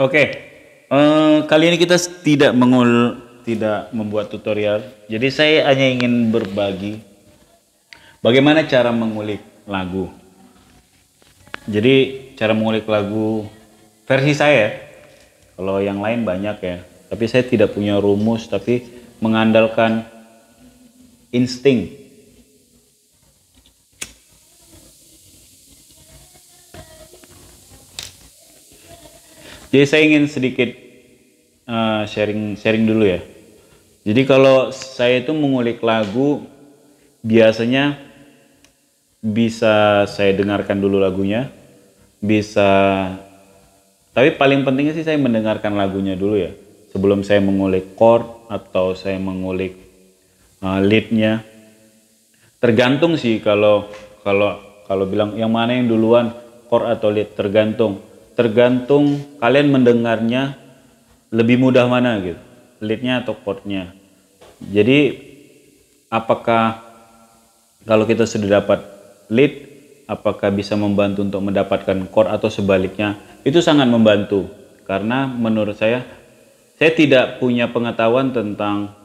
Oke, kali ini kita tidak membuat tutorial. Jadi saya hanya ingin berbagi bagaimana cara mengulik lagu. Jadi cara mengulik lagu versi saya. Kalau yang lain banyak ya. Tapi saya tidak punya rumus, tapi mengandalkan insting. Jadi saya ingin sedikit sharing dulu ya. Jadi kalau saya itu mengulik lagu, biasanya bisa saya dengarkan dulu lagunya, tapi paling pentingnya sih saya mendengarkan lagunya dulu ya, sebelum saya mengulik chord atau saya mengulik leadnya. Tergantung sih kalau bilang yang mana yang duluan, chord atau lead, tergantung kalian mendengarnya lebih mudah mana gitu, leadnya atau chordnya. Jadi apakah kalau kita sudah dapat lead, apakah bisa membantu untuk mendapatkan chord atau sebaliknya? Itu sangat membantu, karena menurut saya tidak punya pengetahuan tentang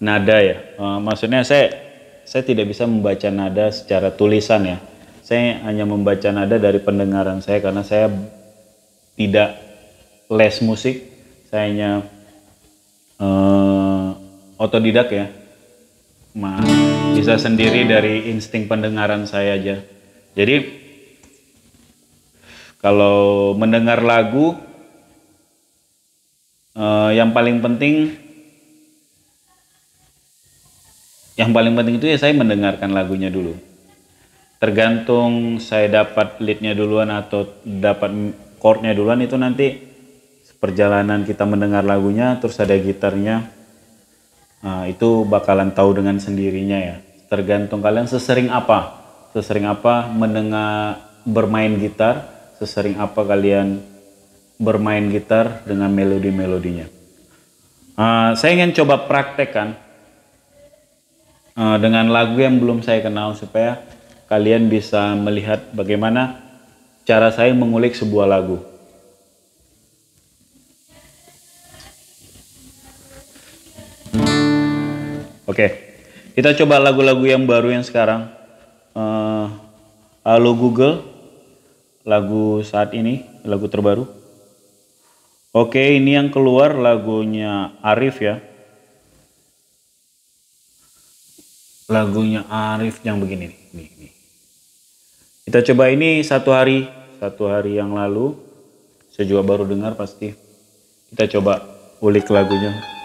nada ya. Maksudnya saya tidak bisa membaca nada secara tulisan ya. Saya hanya membaca nada dari pendengaran saya, karena saya tidak les musik, saya hanya otodidak ya. Bisa sendiri dari insting pendengaran saya aja. Jadi kalau mendengar lagu, yang paling penting itu ya saya mendengarkan lagunya dulu. Tergantung saya dapat leadnya duluan atau dapat chordnya duluan, itu nanti perjalanan kita mendengar lagunya, terus ada gitarnya, itu bakalan tahu dengan sendirinya ya. Tergantung kalian sesering apa mendengar bermain gitar, sesering apa kalian bermain gitar dengan melodi-melodinya. Saya ingin coba praktekkan dengan lagu yang belum saya kenal, supaya kalian bisa melihat bagaimana cara saya mengulik sebuah lagu. Oke, kita coba lagu-lagu yang baru yang sekarang. Halo Google, lagu saat ini, lagu terbaru. Oke, ini yang keluar lagunya Arif ya. Lagunya Arif yang begini nih. Kita coba ini satu hari yang lalu. Saya juga baru dengar pasti. Kita coba ulik lagunya. Nah.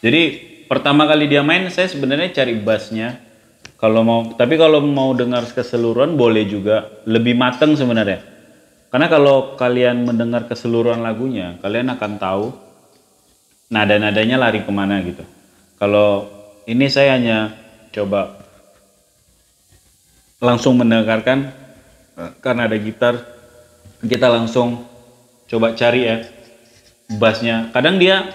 Jadi pertama kali dia main, saya sebenarnya cari bassnya. Tapi kalau mau dengar keseluruhan boleh juga, lebih mateng sebenarnya. Karena kalau kalian mendengar keseluruhan lagunya, kalian akan tahu nada-nadanya lari kemana gitu. Kalau ini saya hanya coba langsung mendengarkan, karena ada gitar, kita langsung coba cari ya bassnya. Kadang dia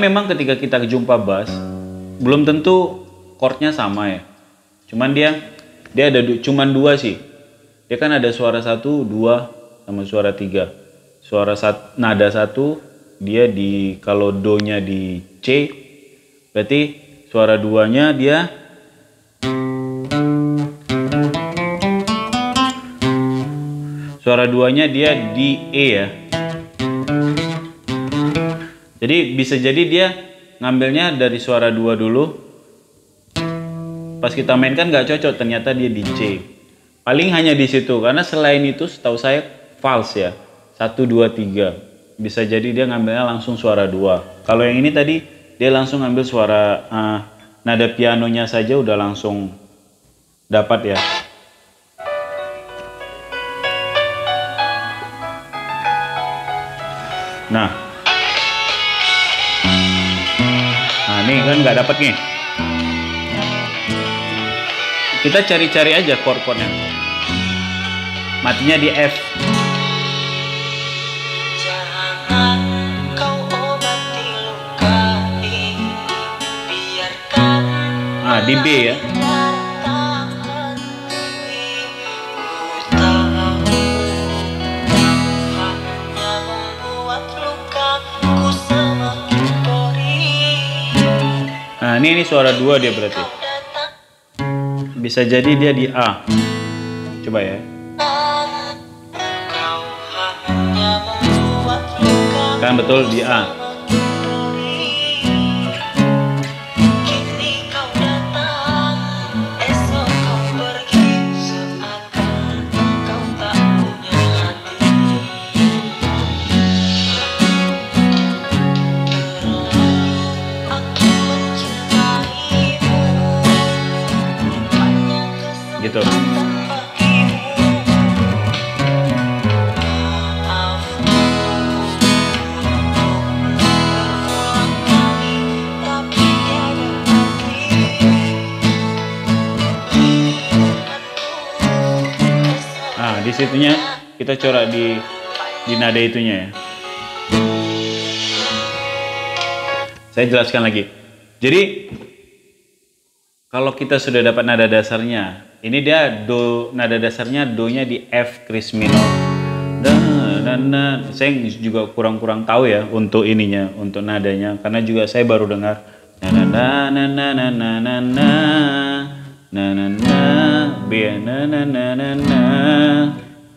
memang ketika kita jumpa bass, belum tentu chordnya sama ya, cuman dia ada cuman dua sih. Dia kan ada suara 1, 2 sama suara 3. Suara nada 1 dia di, kalau do nya di C, berarti suara 2-nya dia di E ya. Jadi bisa jadi dia ngambilnya dari suara 2 dulu. Pas kita mainkan nggak cocok, ternyata dia di C. Paling hanya di situ, karena selain itu setahu saya false ya. 1, 2, 3. Bisa jadi dia ngambilnya langsung suara 2. Kalau yang ini tadi dia langsung ngambil suara nada pianonya saja udah langsung dapat ya. Nah ini kan nggak dapat nih. Kita cari-cari aja chord-chordnya. Matinya di F. Ah, di B ya. Nah, ini suara dua dia berarti. Bisa jadi dia di A. Coba ya. Kan betul di A. Gitu. Nah, di situnya kita corak di nada itunya ya. Saya jelaskan lagi. Jadi kalau kita sudah dapat nada dasarnya, ini dia do, nada dasarnya do-nya di F kris minor. Saya juga kurang tahu ya untuk ininya, untuk nadanya, karena juga saya baru dengar.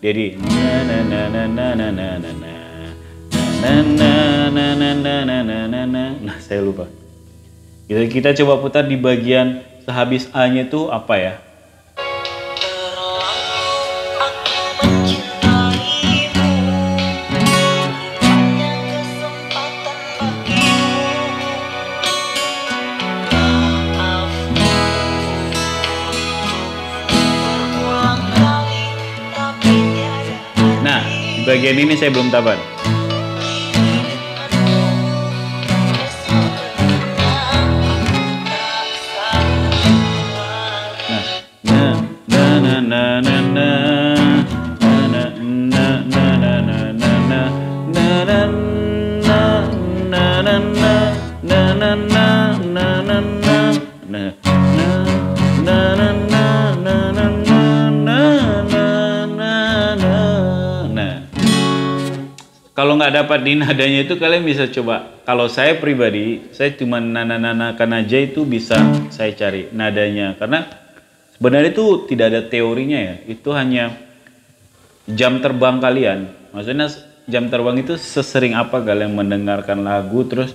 Jadi nah, saya lupa. Kita coba putar di bagian sehabis A-nya itu apa ya? Nah, di bagian ini saya belum tahan. Kalau nggak dapat di nadanya itu, kalian bisa coba. Kalau saya pribadi, saya cuma nanananakan aja itu bisa saya cari nadanya. Karena sebenarnya itu tidak ada teorinya ya. Itu hanya jam terbang kalian. Maksudnya jam terbang itu sesering apa kalian mendengarkan lagu terus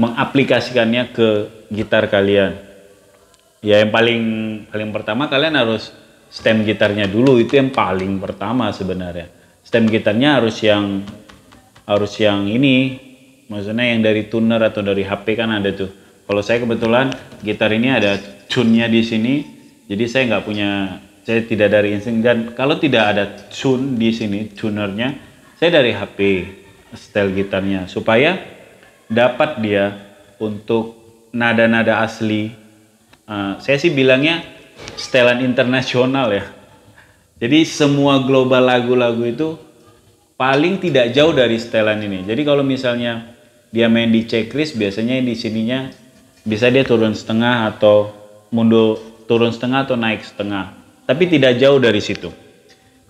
mengaplikasikannya ke gitar kalian. Ya yang paling pertama kalian harus stem gitarnya dulu. Itu yang paling pertama sebenarnya. Stem gitarnya harus yang ini, maksudnya yang dari tuner atau dari HP kan ada tuh. Kalau saya kebetulan gitar ini ada tunenya di sini, jadi saya tidak dari insting. Dan kalau tidak ada tune di sini, tunernya, saya dari HP style gitarnya supaya dapat dia untuk nada-nada asli. Saya sih bilangnya setelan internasional ya. Jadi semua global lagu-lagu itu paling tidak jauh dari setelan ini. Jadi kalau misalnya dia main di checklist, biasanya di sininya bisa dia turun setengah atau mundur, turun setengah atau naik setengah. Tapi tidak jauh dari situ.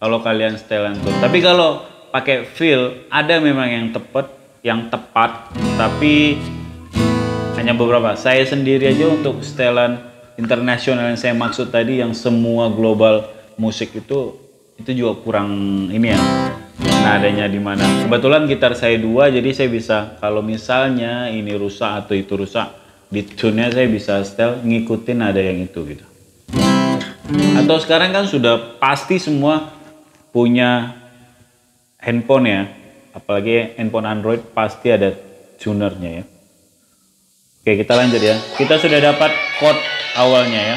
Kalau kalian setelan tuh. Tapi kalau pakai feel ada memang yang tepat, tapi hanya beberapa. Saya sendiri aja untuk setelan internasional yang saya maksud tadi, yang semua global musik itu juga kurang ini ya. Nadanya di mana? Kebetulan gitar saya dua, jadi saya bisa kalau misalnya ini rusak atau itu rusak, di tune-nya saya bisa setel ngikutin nada yang itu gitu. Atau sekarang kan sudah pasti semua punya handphone ya, apalagi handphone Android pasti ada tunernya ya. Oke, kita lanjut ya. Kita sudah dapat chord awalnya ya.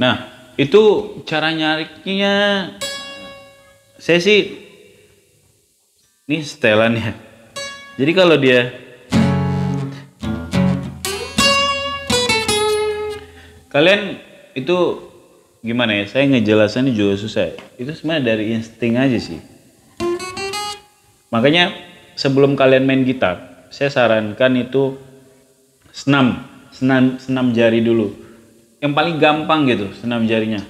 Nah, itu cara nyarinya saya sih ini setelannya. Jadi kalau dia kalian itu gimana ya? Saya ngejelasannya juga susah. Itu sebenarnya dari insting aja sih. Makanya sebelum kalian main gitar, saya sarankan itu senam jari dulu. Yang paling gampang gitu, senam jarinya.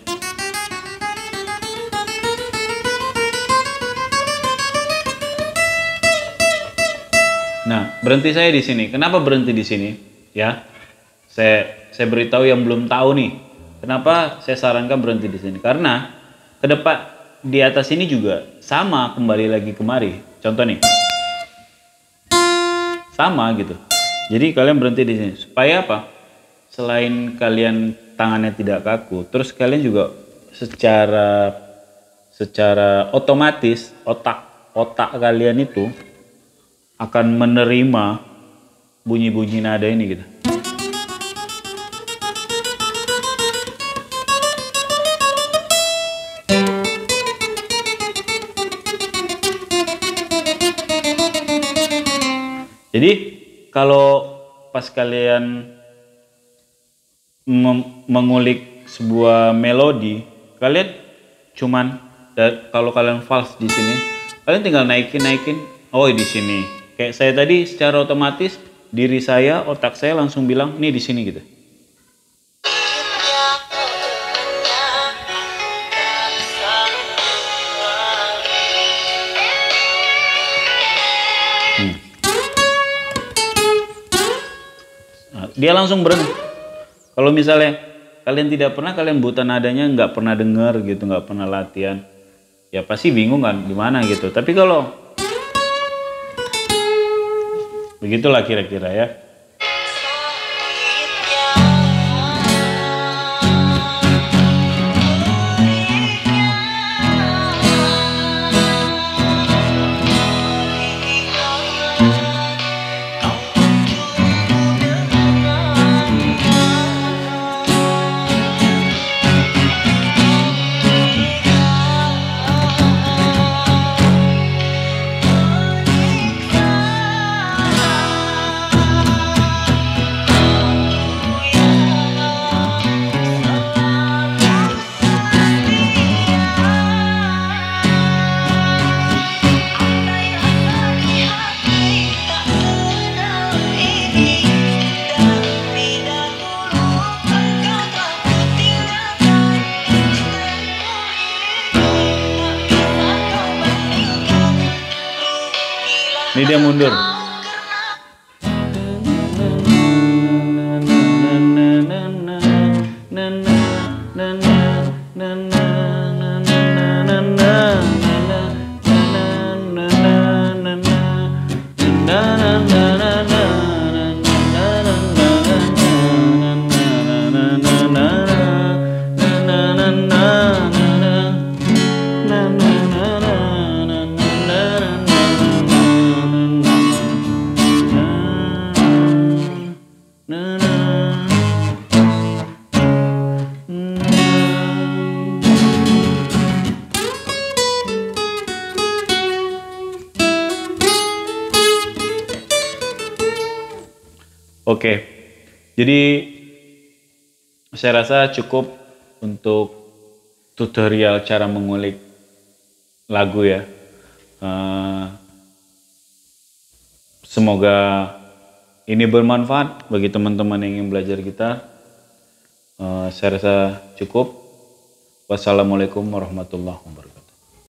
Nah, berhenti saya di sini. Kenapa berhenti di sini? Ya, saya beritahu yang belum tahu nih. Kenapa saya sarankan berhenti di sini? Karena ke depan di atas ini juga sama, kembali lagi kemari. Contoh nih, sama gitu. Jadi kalian berhenti di sini supaya apa? Selain kalian tangannya tidak kaku, terus kalian juga secara otomatis otak kalian itu akan menerima bunyi-bunyi nada ini gitu. Jadi kalau pas kalian mengulik sebuah melodi, kalian cuman kalau kalian vals di sini, kalian tinggal naikin. Oh, di sini. Kayak saya tadi secara otomatis diri saya, otak saya langsung bilang nih di sini gitu. Dia langsung berhenti. Kalau misalnya kalian tidak pernah, kalian buta nadanya, nggak pernah dengar gitu, nggak pernah latihan, ya pasti bingung kan gimana gitu. Tapi kalau begitulah kira-kira ya. Ini dia mundur. Oke, jadi saya rasa cukup untuk tutorial cara mengulik lagu ya. Semoga ini bermanfaat bagi teman-teman yang ingin belajar gitar. Saya rasa cukup. Wassalamualaikum warahmatullahi wabarakatuh.